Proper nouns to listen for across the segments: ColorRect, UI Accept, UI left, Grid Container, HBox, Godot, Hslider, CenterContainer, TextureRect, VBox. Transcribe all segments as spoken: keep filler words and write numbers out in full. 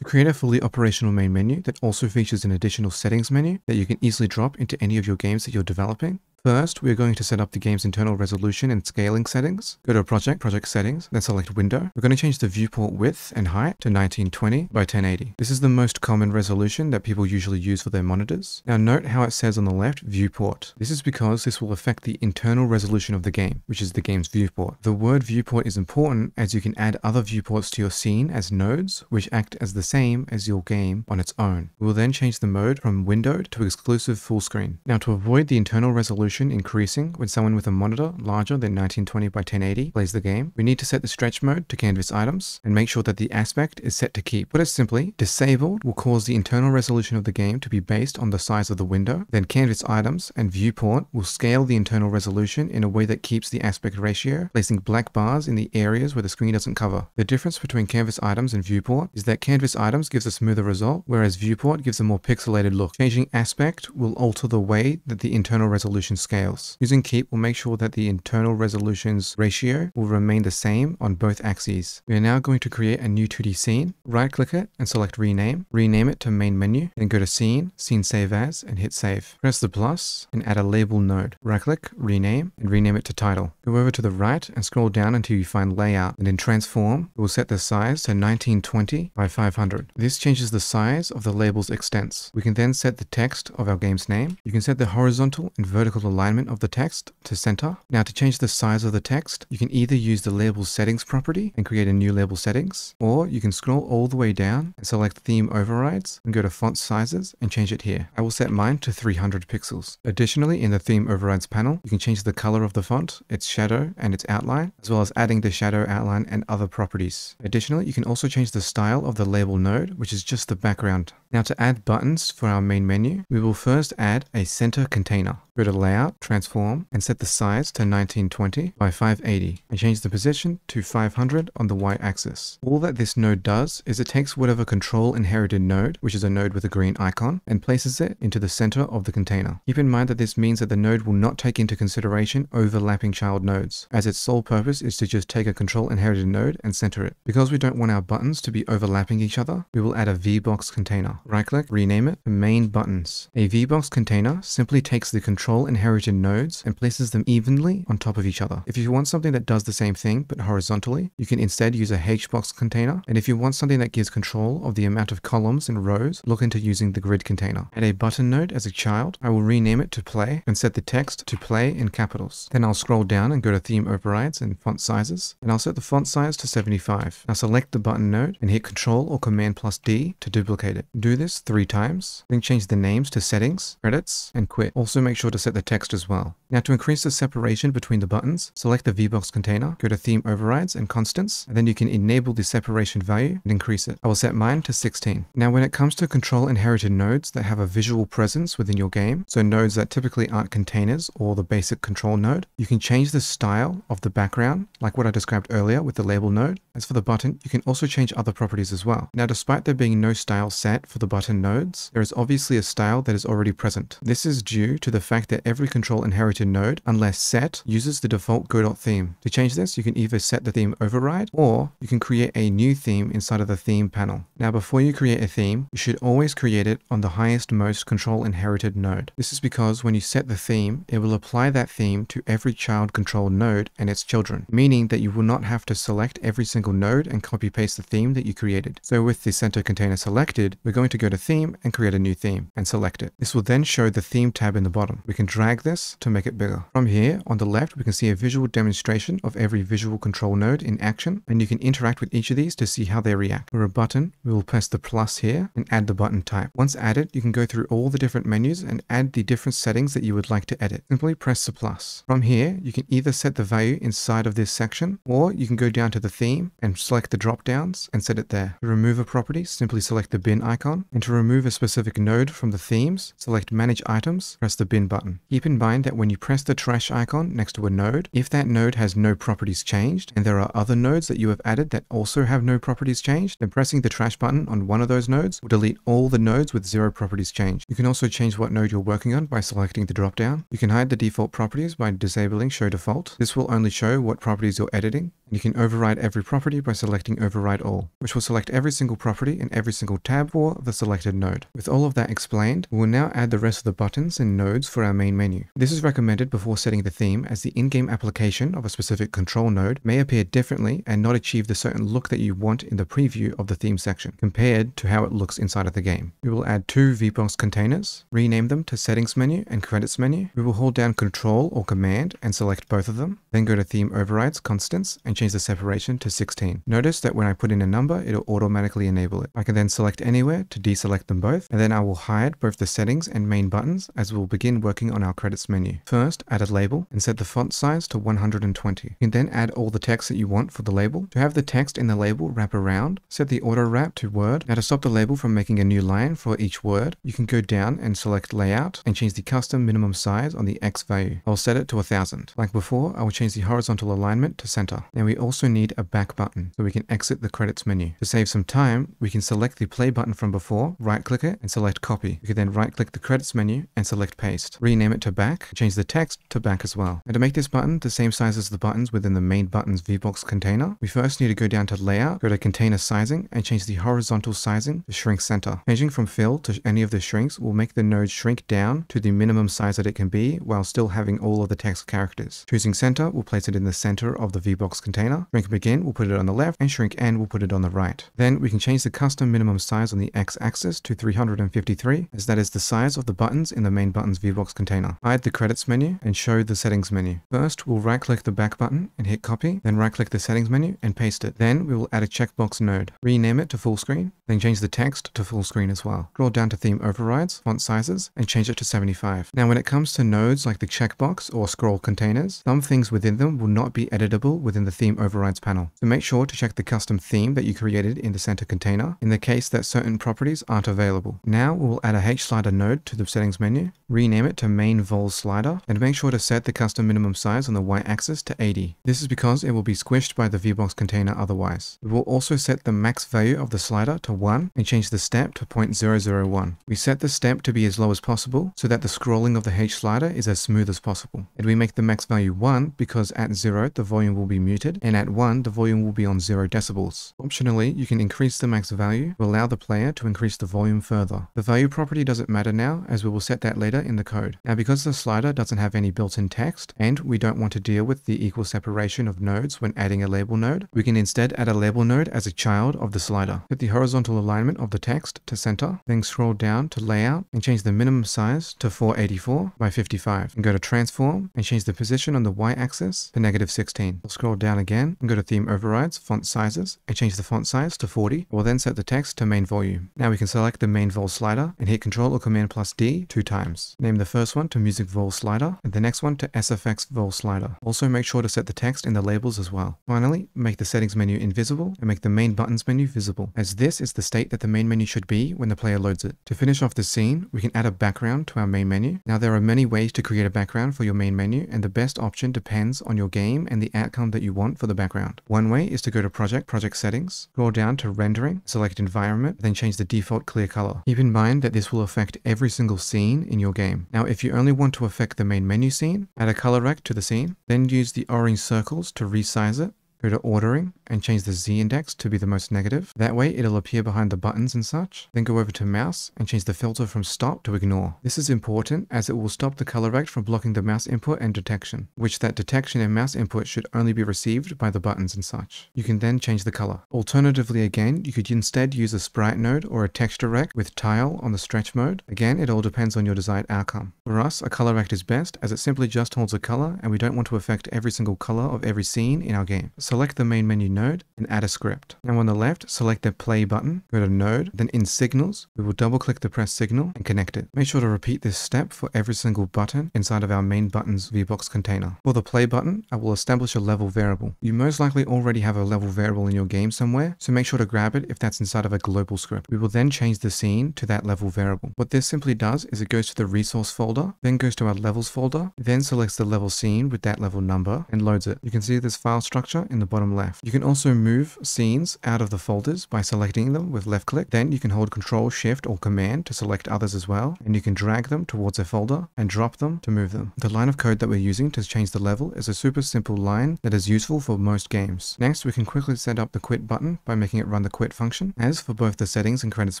To create a fully operational main menu that also features an additional settings menu that you can easily drop into any of your games that you're developing, first, we're going to set up the game's internal resolution and scaling settings. Go to Project, Project Settings, then select Window. We're going to change the viewport width and height to nineteen twenty by ten eighty. This is the most common resolution that people usually use for their monitors. Now note how it says on the left, viewport. This is because this will affect the internal resolution of the game, which is the game's viewport. The word viewport is important as you can add other viewports to your scene as nodes, which act as the same as your game on its own. We will then change the mode from windowed to exclusive full screen. Now to avoid the internal resolution increasing when someone with a monitor larger than nineteen twenty by ten eighty plays the game, we need to set the stretch mode to canvas items and make sure that the aspect is set to keep. Put it simply, disabled will cause the internal resolution of the game to be based on the size of the window, then canvas items and viewport will scale the internal resolution in a way that keeps the aspect ratio, placing black bars in the areas where the screen doesn't cover. The difference between canvas items and viewport is that canvas items gives a smoother result, whereas viewport gives a more pixelated look. Changing aspect will alter the way that the internal resolution scales. Using keep will make sure that the internal resolution's ratio will remain the same on both axes. We are now going to create a new two D scene. Right click it and select rename. Rename it to main menu, then go to scene, scene save as, and hit save. Press the plus and add a label node. Right click, rename, and rename it to title. Go over to the right and scroll down until you find layout, and in transform, we'll set the size to nineteen twenty by five hundred. This changes the size of the label's extents. We can then set the text of our game's name. You can set the horizontal and vertical alignment of the text to center. Now to change the size of the text, you can either use the label settings property and create a new label settings, or you can scroll all the way down and select theme overrides and go to font sizes and change it here. I will set mine to three hundred pixels. Additionally, in the theme overrides panel, you can change the color of the font, its shadow and its outline, as well as adding the shadow outline and other properties. Additionally, you can also change the style of the label node, which is just the background. Now to add buttons for our main menu, we will first add a center container. Go to layout, transform, and set the size to nineteen twenty by five eighty and change the position to five hundred on the y-axis. All that this node does is it takes whatever control inherited node, which is a node with a green icon, and places it into the center of the container. Keep in mind that this means that the node will not take into consideration overlapping child nodes, as its sole purpose is to just take a control inherited node and center it. Because we don't want our buttons to be overlapping each other, we will add a VBox container. Right click, rename it to main buttons. A VBox container simply takes the control Control inherited nodes and places them evenly on top of each other. If you want something that does the same thing but horizontally, you can instead use a HBox container. And if you want something that gives control of the amount of columns and rows, look into using the grid container. Add a button node as a child. I will rename it to play and set the text to play in capitals. Then I'll scroll down and go to theme overrides and font sizes, and I'll set the font size to seventy-five. Now select the button node and hit Control or Command plus D to duplicate it. Do this three times, then change the names to settings, credits, and quit. Also make sure to set the text as well. Now to increase the separation between the buttons, select the VBox container, go to theme overrides and constants, and then you can enable the separation value and increase it. I will set mine to sixteen. Now when it comes to control inherited nodes that have a visual presence within your game, so nodes that typically aren't containers or the basic control node, you can change the style of the background, like what I described earlier with the label node. As for the button, you can also change other properties as well. Now despite there being no style set for the button nodes, there is obviously a style that is already present. This is due to the fact that every control inherited node, unless set, uses the default Go.theme. To change this, you can either set the theme override, or you can create a new theme inside of the theme panel. Now before you create a theme, you should always create it on the highest most control inherited node. This is because when you set the theme, it will apply that theme to every child control node and its children, meaning that you will not have to select every single node and copy paste the theme that you created. So with the center container selected, we're going to go to theme and create a new theme and select it. This will then show the theme tab in the bottom. We can drag this to make it bigger. From here, on the left, we can see a visual demonstration of every visual control node in action, and you can interact with each of these to see how they react. For a button, we will press the plus here and add the button type. Once added, you can go through all the different menus and add the different settings that you would like to edit. Simply press the plus. From here, you can either set the value inside of this section, or you can go down to the theme and select the drop downs and set it there. To remove a property, simply select the bin icon, and to remove a specific node from the themes, select manage items, press the bin button. Button. Keep in mind that when you press the trash icon next to a node, if that node has no properties changed and there are other nodes that you have added that also have no properties changed, then pressing the trash button on one of those nodes will delete all the nodes with zero properties changed. You can also change what node you're working on by selecting the drop down. You can hide the default properties by disabling show default. This will only show what properties you're editing. You can override every property by selecting Override All, which will select every single property in every single tab for the selected node. With all of that explained, we will now add the rest of the buttons and nodes for our main menu. This is recommended before setting the theme, as the in-game application of a specific control node may appear differently and not achieve the certain look that you want in the preview of the theme section, compared to how it looks inside of the game. We will add two VBox containers, rename them to Settings menu and Credits menu. We will hold down Control or Command and select both of them, then go to Theme Overrides, Constants, and change the separation to sixteen. Notice that when I put in a number, it'll automatically enable it. I can then select Anywhere to deselect them both, and then I will hide both the settings and main buttons as we'll begin working on our credits menu. First, add a label and set the font size to one hundred twenty. You can then add all the text that you want for the label. To have the text in the label wrap around, set the auto wrap to Word. Now to stop the label from making a new line for each word, you can go down and select Layout and change the custom minimum size on the X value. I'll set it to one thousand. Like before, I will change the horizontal alignment to center. Now we also need a back button so we can exit the credits menu. To save some time, we can select the play button from before, right click it and select copy. We can then right click the credits menu and select paste. Rename it to back, change the text to back as well. And to make this button the same size as the buttons within the main buttons VBox container, we first need to go down to layout, go to container sizing and change the horizontal sizing to shrink center. Changing from fill to any of the shrinks will make the node shrink down to the minimum size that it can be while still having all of the text characters. Choosing center will place it in the center of the VBox container. Shrink begin, we'll put it on the left, and shrink end, we'll put it on the right. Then we can change the custom minimum size on the x-axis to three hundred fifty-three, as that is the size of the buttons in the main buttons VBox container. Hide the credits menu and show the settings menu. First, we'll right-click the back button and hit copy, then right-click the settings menu and paste it. Then we will add a checkbox node. Rename it to full screen, then change the text to full screen as well. Scroll down to theme overrides, font sizes, and change it to seventy-five. Now when it comes to nodes like the checkbox or scroll containers, some things within them will not be editable within the theme overrides panel. So make sure to check the custom theme that you created in the center container in the case that certain properties aren't available. Now we'll add a Hslider node to the settings menu, rename it to main vol slider, and make sure to set the custom minimum size on the y-axis to eighty. This is because it will be squished by the VBox container otherwise. We will also set the max value of the slider to one and change the step to zero point zero zero one. We set the step to be as low as possible so that the scrolling of the Hslider is as smooth as possible. And we make the max value one because at zero the volume will be muted, and at one, the volume will be on zero decibels. Optionally, you can increase the max value to allow the player to increase the volume further. The value property doesn't matter now, as we will set that later in the code. Now, because the slider doesn't have any built-in text, and we don't want to deal with the equal separation of nodes when adding a label node, we can instead add a label node as a child of the slider. Set the horizontal alignment of the text to center, then scroll down to layout and change the minimum size to four eighty-four by fifty-five. And go to transform and change the position on the y-axis to negative sixteen. We'll scroll down again and go to theme overrides, font sizes, and change the font size to forty. We'll then set the text to main volume. Now we can select the main vol slider and hit Control or Command plus D two times. Name the first one to music vol slider and the next one to S F X vol slider. Also make sure to set the text in the labels as well. Finally, make the settings menu invisible and make the main buttons menu visible, as this is the state that the main menu should be when the player loads it. To finish off this scene, we can add a background to our main menu. Now there are many ways to create a background for your main menu, and the best option depends on your game and the outcome that you want for the background. One way is to go to Project, Project Settings, scroll down to Rendering, select Environment, then change the default clear color. Keep in mind that this will affect every single scene in your game. Now, if you only want to affect the main menu scene, add a ColorRect to the scene, then use the orange circles to resize it. Go to Ordering and change the Z index to be the most negative. That way it'll appear behind the buttons and such. Then go over to Mouse and change the filter from Stop to Ignore. This is important as it will stop the ColorRect from blocking the mouse input and detection, which that detection and mouse input should only be received by the buttons and such. You can then change the color. Alternatively again, you could instead use a Sprite node or a TextureRect with Tile on the stretch mode. Again, it all depends on your desired outcome. For us, a ColorRect is best as it simply just holds a color and we don't want to affect every single color of every scene in our game. Select the main menu node and add a script. Now on the left, select the play button, go to node, then in signals, we will double click the press signal and connect it. Make sure to repeat this step for every single button inside of our main buttons VBox container. For the play button, I will establish a level variable. You most likely already have a level variable in your game somewhere, so make sure to grab it if that's inside of a global script. We will then change the scene to that level variable. What this simply does is it goes to the resource folder, then goes to our levels folder, then selects the level scene with that level number and loads it. You can see this file structure in in the bottom left. You can also move scenes out of the folders by selecting them with left click. Then you can hold Control, Shift or Command to select others as well, and you can drag them towards a folder and drop them to move them. The line of code that we're using to change the level is a super simple line that is useful for most games. Next, we can quickly set up the quit button by making it run the quit function. As for both the settings and credits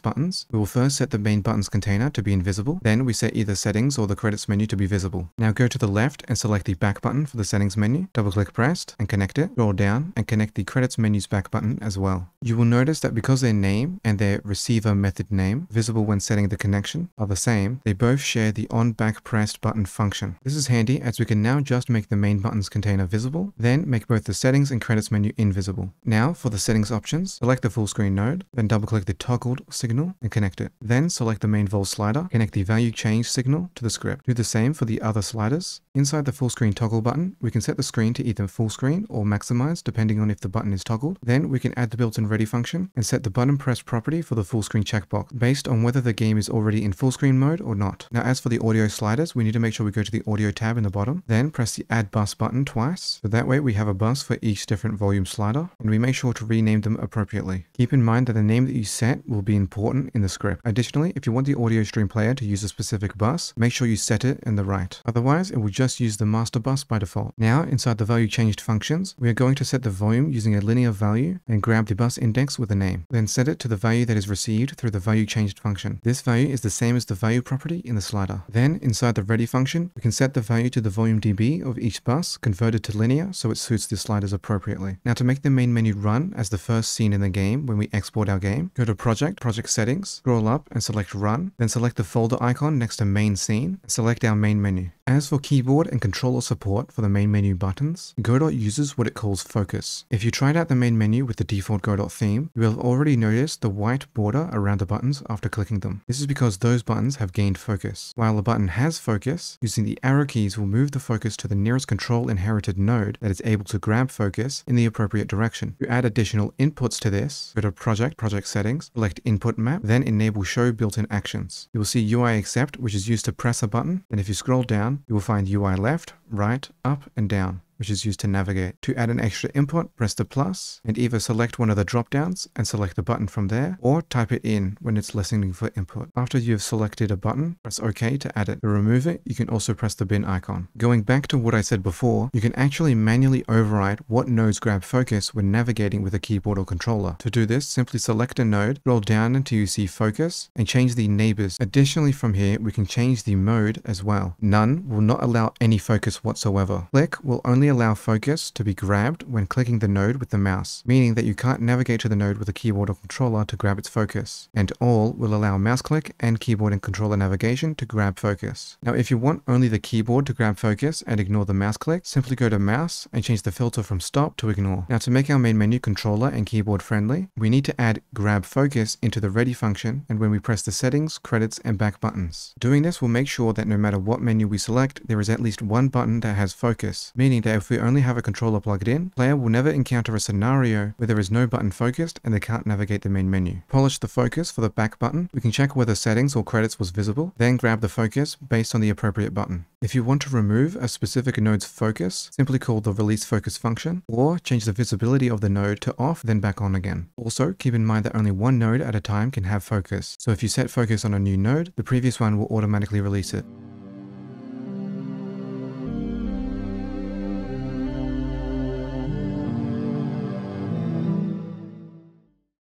buttons, we will first set the main buttons container to be invisible. Then we set either settings or the credits menu to be visible. Now go to the left and select the back button for the settings menu. Double click pressed and connect it. Scroll down and connect the credits menu's back button as well. You will notice that because their name and their receiver method name, visible when setting the connection, are the same, they both share the on back pressed button function. This is handy as we can now just make the main buttons container visible, then make both the settings and credits menu invisible. Now for the settings options, select the full screen node, then double click the toggled signal and connect it. Then select the main vol slider, connect the value change signal to the script. Do the same for the other sliders. Inside the full screen toggle button, we can set the screen to either full screen or maximize depending on if the button is toggled. Then we can add the built-in ready function and set the button press property for the full screen checkbox based on whether the game is already in full screen mode or not. Now as for the audio sliders, we need to make sure we go to the audio tab in the bottom, then press the add bus button twice. So that way we have a bus for each different volume slider, and we make sure to rename them appropriately. Keep in mind that the name that you set will be important in the script. Additionally, if you want the audio stream player to use a specific bus, make sure you set it in the right. Otherwise, it will just use the master bus by default. Now, inside the value changed functions, we are going to set the volume using a linear value and grab the bus index with a name. Then set it to the value that is received through the value changed function. This value is the same as the value property in the slider. Then, inside the ready function, we can set the value to the volume dB of each bus converted to linear so it suits the sliders appropriately. Now, to make the main menu run as the first scene in the game when we export our game, go to Project, Project Settings, scroll up and select Run, then select the folder icon next to Main Scene, and select our main menu. As for keyboard and controller support for the main menu buttons, Godot uses what it calls focus. If you tried out the main menu with the default Godot theme, you will have already noticed the white border around the buttons after clicking them. This is because those buttons have gained focus. While a button has focus, using the arrow keys will move the focus to the nearest control inherited node that is able to grab focus in the appropriate direction. To add additional inputs to this, go to Project, Project Settings, select Input Map, then enable Show Built-in Actions. You will see U I Accept, which is used to press a button, and if you scroll down, you will find U I left, right, up, and down, which is used to navigate. To add an extra input, press the plus and either select one of the drop-downs and select the button from there, or type it in when it's listening for input. After you have selected a button, press OK to add it. To remove it, you can also press the bin icon. Going back to what I said before, you can actually manually override what nodes grab focus when navigating with a keyboard or controller. To do this, simply select a node, scroll down until you see focus, and change the neighbors. Additionally, from here, we can change the mode as well. None will not allow any focus whatsoever. Click will only allow focus to be grabbed when clicking the node with the mouse, meaning that you can't navigate to the node with a keyboard or controller to grab its focus, and all will allow mouse click and keyboard and controller navigation to grab focus. Now if you want only the keyboard to grab focus and ignore the mouse click, simply go to mouse and change the filter from stop to ignore. Now to make our main menu controller and keyboard friendly, we need to add grab focus into the ready function and when we press the settings, credits and back buttons. Doing this will make sure that no matter what menu we select, there is at least one button that has focus, meaning that if we only have a controller plugged in, player will never encounter a scenario where there is no button focused and they can't navigate the main menu. Polish the focus for the back button. We can check whether settings or credits was visible, then grab the focus based on the appropriate button. If you want to remove a specific node's focus, simply call the release focus function, or change the visibility of the node to off, then back on again. Also, keep in mind that only one node at a time can have focus. So if you set focus on a new node, the previous one will automatically release it.